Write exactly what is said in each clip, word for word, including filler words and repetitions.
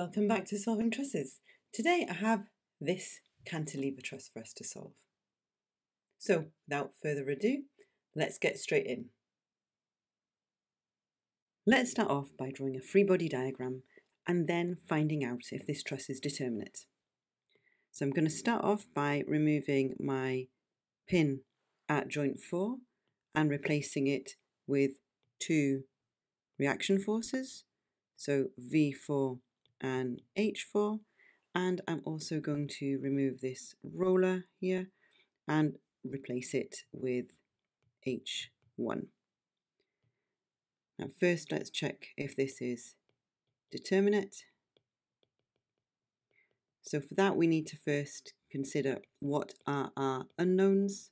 Welcome back to Solving Trusses. Today I have this cantilever truss for us to solve. So without further ado, let's get straight in. Let's start off by drawing a free body diagram and then finding out if this truss is determinate. So I'm going to start off by removing my pin at joint four and replacing it with two reaction forces, so V four and H four, and I'm also going to remove this roller here and replace it with H one. Now first let's check if this is determinate. So for that we need to first consider what are our unknowns.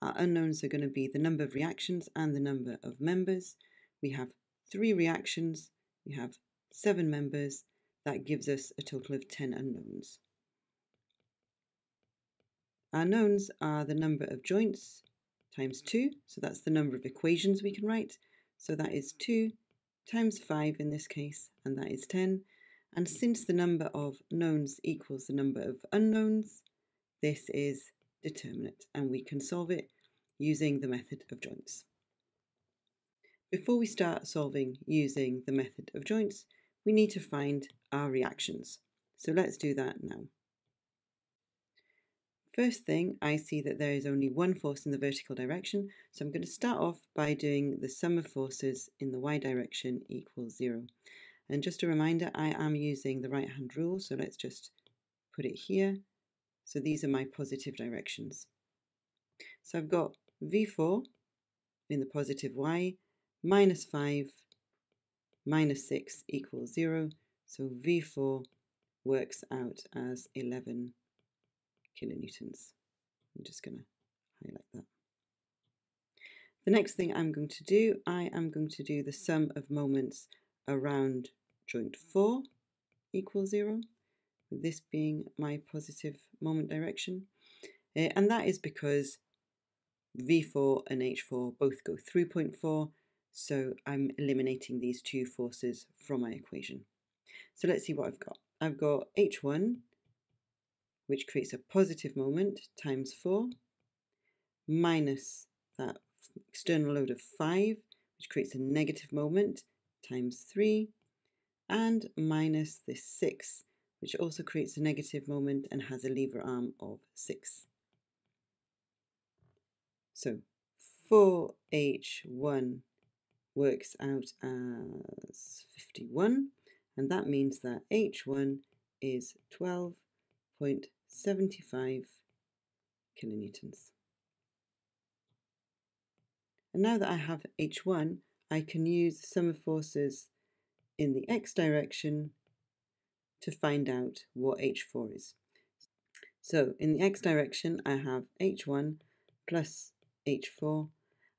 Our unknowns are going to be the number of reactions and the number of members. We have three reactions, we have seven members, that gives us a total of ten unknowns. Our knowns are the number of joints times two, so that's the number of equations we can write, so that is two times five in this case, and that is ten, and since the number of knowns equals the number of unknowns, this is determinate, and we can solve it using the method of joints. Before we start solving using the method of joints, we need to find our reactions. So let's do that now. First thing, I see that there is only one force in the vertical direction, so I'm going to start off by doing the sum of forces in the y direction equals zero. And just a reminder, I am using the right hand rule, so let's just put it here. So these are my positive directions. So I've got V four in the positive y, minus five, minus six equals zero, so V four works out as eleven kilonewtons. I'm just going to highlight that. The next thing I'm going to do, I am going to do the sum of moments around joint four equals zero, with this being my positive moment direction, uh, and that is because V four and H four both go through point four, so I'm eliminating these two forces from my equation. So let's see what I've got. I've got H one, which creates a positive moment, times four, minus that external load of five, which creates a negative moment, times three, and minus this six, which also creates a negative moment and has a lever arm of six. So four H one works out as fifty-one, and that means that H one is twelve point seven five kilonewtons. And now that I have H one, I can use the sum of forces in the x direction to find out what H four is. So in the x direction I have H one plus H four,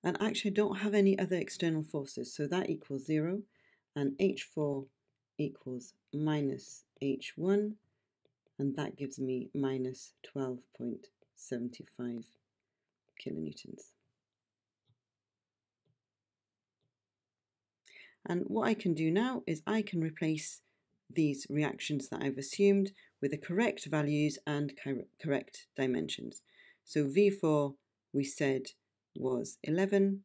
and actually I don't have any other external forces, so that equals zero, and H four equals minus H one, and that gives me minus twelve point seven five kilonewtons. And what I can do now is I can replace these reactions that I've assumed with the correct values and correct dimensions. So V four we said was eleven,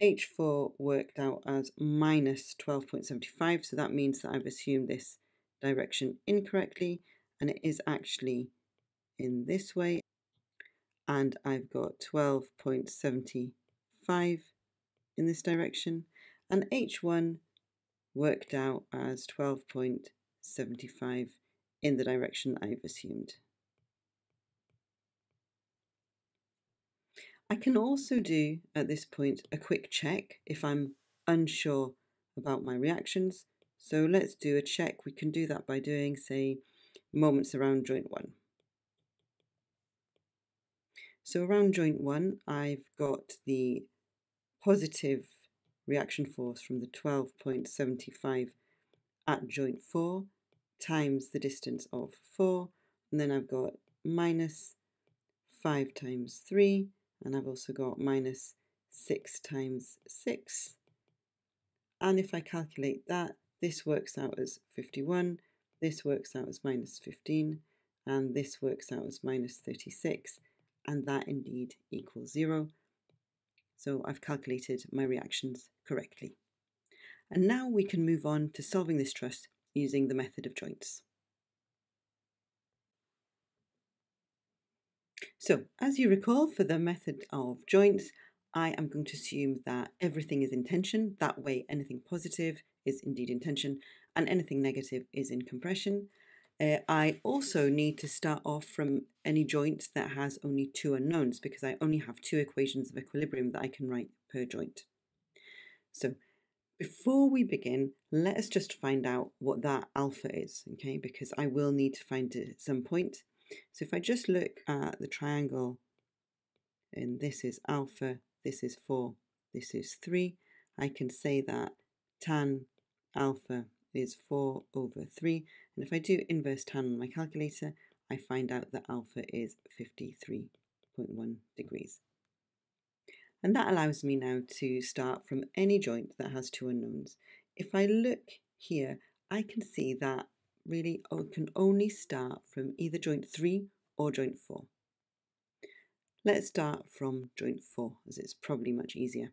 H four worked out as minus twelve point seven five, so that means that I've assumed this direction incorrectly, and it is actually in this way, and I've got twelve point seven five in this direction, and H one worked out as twelve point seven five in the direction that I've assumed. I can also do, at this point, a quick check if I'm unsure about my reactions. So let's do a check. We can do that by doing, say, moments around joint one. So around joint one, I've got the positive reaction force from the twelve point seven five at joint four times the distance of four. And then I've got minus five times three. And I've also got minus six times six, and if I calculate that, This works out as fifty-one, this works out as minus fifteen, and this works out as minus thirty-six, and that indeed equals zero. So I've calculated my reactions correctly. And now we can move on to solving this truss using the method of joints. So, as you recall, for the method of joints, I am going to assume that everything is in tension. That way, anything positive is indeed in tension, and anything negative is in compression. Uh, I also need to start off from any joint that has only two unknowns, because I only have two equations of equilibrium that I can write per joint. So, before we begin, let us just find out what that alpha is, okay? Because I will need to find it at some point. So if I just look at the triangle, and this is alpha, this is four, this is three, I can say that tan alpha is four over three. And if I do inverse tan on my calculator, I find out that alpha is fifty-three point one degrees. And that allows me now to start from any joint that has two unknowns. If I look here, I can see that really I can only start from either joint three or joint four. Let's start from joint four, as it's probably much easier.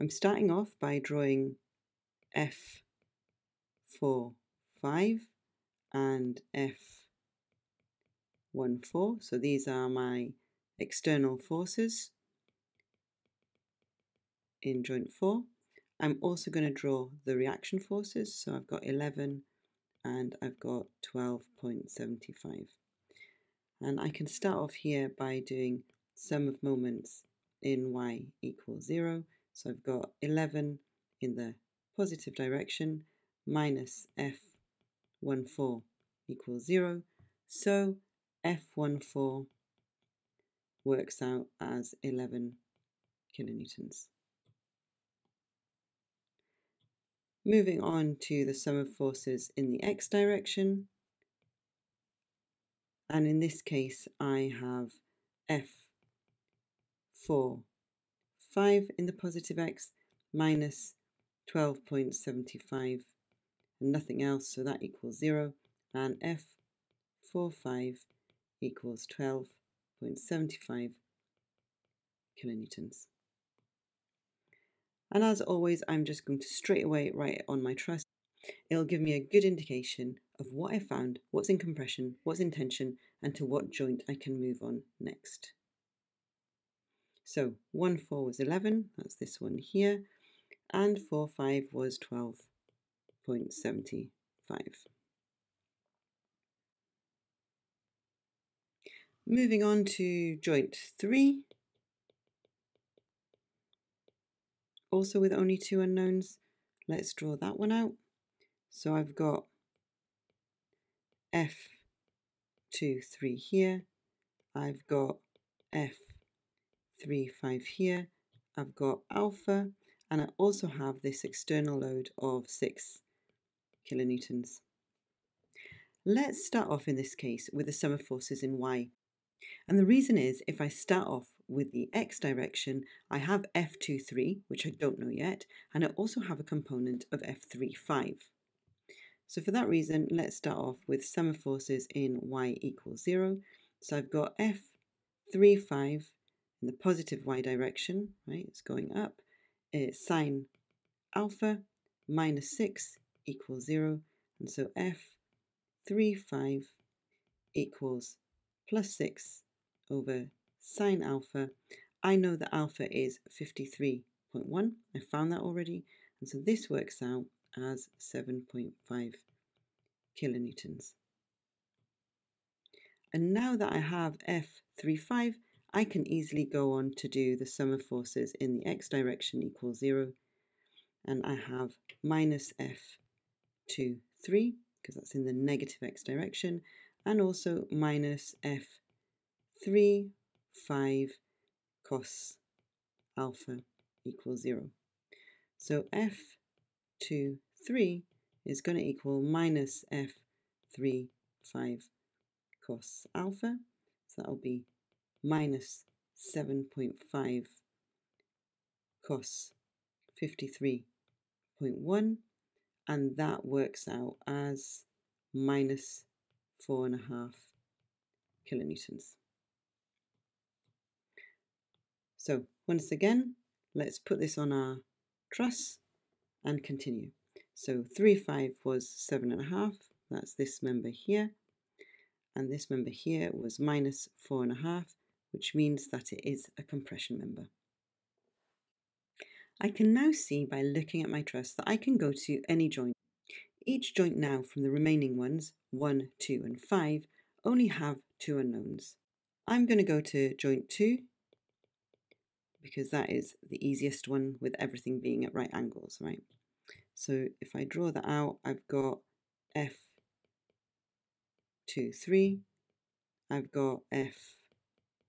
I'm starting off by drawing F four, five and F one, four. So these are my external forces in joint four. I'm also going to draw the reaction forces. So I've got eleven and I've got twelve point seven five. And I can start off here by doing sum of moments in y equals zero. So I've got eleven in the positive direction minus F one, four equals zero. So F one, four works out as eleven kilonewtons. Moving on to the sum of forces in the x direction, and in this case I have F four, five in the positive x minus twelve point seven five and nothing else, so that equals zero, and F four, five equals twelve point seven five kilonewtons. And as always, I'm just going to straight away write it on my truss. It'll give me a good indication of what I found, what's in compression, what's in tension, and to what joint I can move on next. So one, four was eleven, that's this one here, and four, five was twelve point seven five. Moving on to joint three. Also with only two unknowns, let's draw that one out. So I've got F two, three here, I've got F three, five here, I've got alpha, and I also have this external load of six kilonewtons. Let's start off in this case with the sum of forces in y. And the reason is, if I start off with the x direction, I have F two, three, which I don't know yet, and I also have a component of F three, five. So for that reason, let's start off with sum of forces in y equals zero. So I've got F three, five in the positive y direction, right, it's going up, it's sine alpha minus six equals zero, and so F three, five equals plus six over sine alpha. I know that alpha is fifty-three point one, I found that already, and so this works out as seven point five kilonewtons. And now that I have F three, five, I can easily go on to do the sum of forces in the x direction equals zero, and I have minus F two, three, because that's in the negative x direction, and also minus F three, five cos alpha equals zero. So F two, three is going to equal minus F three, five cos alpha, so that'll be minus seven point five cos fifty-three point one, and that works out as minus four and a half kilonewtons. So once again, let's put this on our truss and continue. So three five was seven and a half, that's this member here, and this member here was minus four and a half, which means that it is a compression member. I can now see by looking at my truss that I can go to any joint. Each joint now from the remaining ones, one, two and five, only have two unknowns. I'm going to go to joint two because that is the easiest one with everything being at right angles, right? So if I draw that out, I've got F two, three, I've got F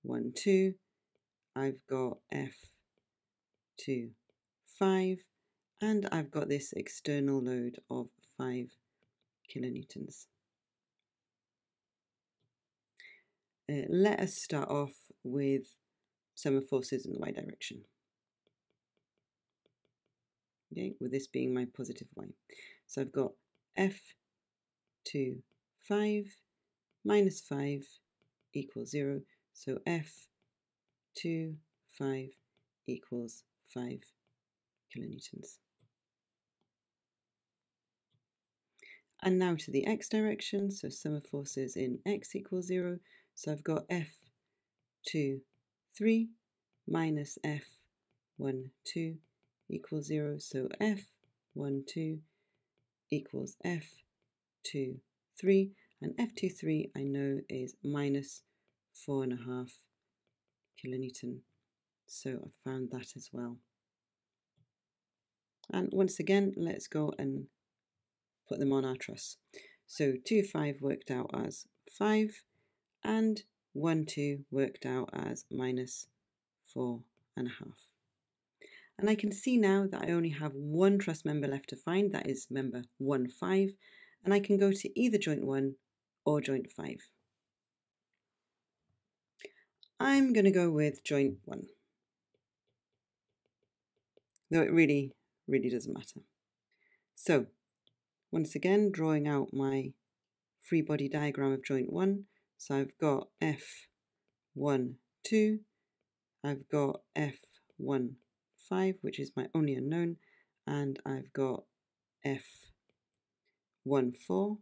one, two, I've got F two, five, and I've got this external load of five kilonewtons. Uh, let us start off with sum of forces in the y direction. Okay, with this being my positive y. So I've got F two, five, minus five equals zero. So F two, five equals five kilonewtons. And now to the x direction, so sum of forces in x equals zero. So I've got F two, three minus F one, two equals zero. So F one, two equals F two, three. And F two, three I know is minus four and a half kilonewton. So I've found that as well. And once again, let's go and put them on our truss. So two, five worked out as five, and one, two worked out as minus four and a half. And I can see now that I only have one truss member left to find, that is member one, five, and I can go to either joint one or joint five. I'm going to go with joint one, though it really, really doesn't matter. So once again, drawing out my free body diagram of joint one, so I've got F one, two, I've got F one, five, which is my only unknown, and I've got F one, four,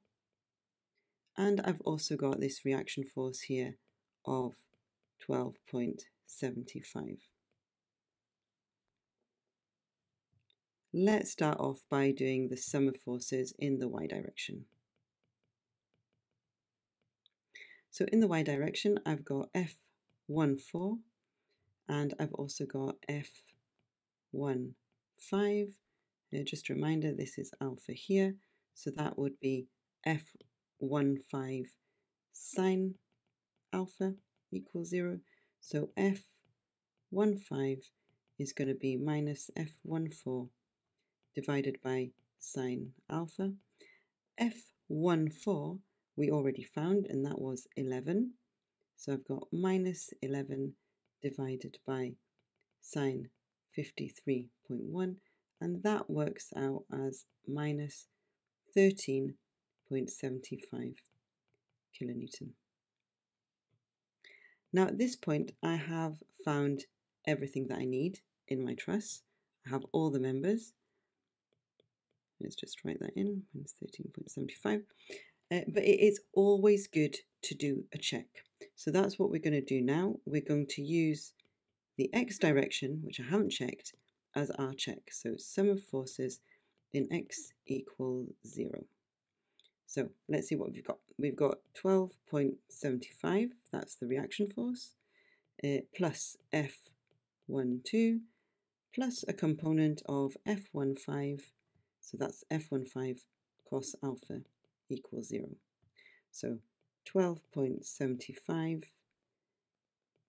and I've also got this reaction force here of twelve point seven five. Let's start off by doing the sum of forces in the y direction. So in the y direction, I've got F one, four, and I've also got F one, five. Now just a reminder, this is alpha here, so that would be F one, five sine alpha equals zero. So F one, five is going to be minus F one, four divided by sine alpha. F one, four we already found, and that was eleven. So I've got minus eleven divided by sine fifty-three point one, and that works out as minus thirteen point seven five kilonewton. Now at this point, I have found everything that I need in my truss. I have all the members. Let's just write that in, minus thirteen point seven five. Uh, but it is always good to do a check. So that's what we're going to do now. We're going to use the x direction, which I haven't checked, as our check. So sum of forces in x equals zero. So let's see what we've got. We've got twelve point seven five, that's the reaction force, uh, plus F one two, plus a component of F one five, so that's F one five cos alpha equals zero. So twelve point seven five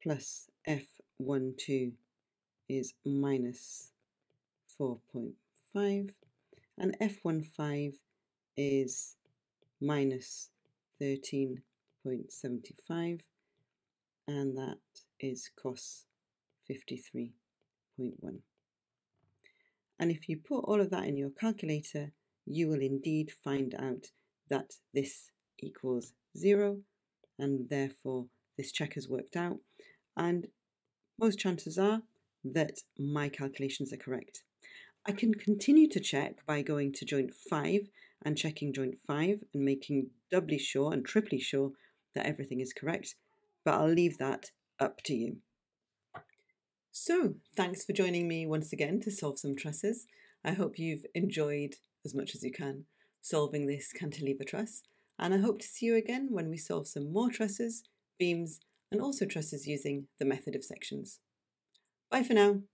plus F one two is minus four point five, and F one five is minus thirteen point seven five, and that is cos fifty-three point one. And if you put all of that in your calculator, you will indeed find out that this equals zero, and therefore this check has worked out, and most chances are that my calculations are correct. I can continue to check by going to joint five and checking joint five and making doubly sure and triply sure that everything is correct, but I'll leave that up to you. So thanks for joining me once again to solve some trusses. I hope you've enjoyed as much as you can solving this cantilever truss, and I hope to see you again when we solve some more trusses, beams, and also trusses using the method of sections. Bye for now.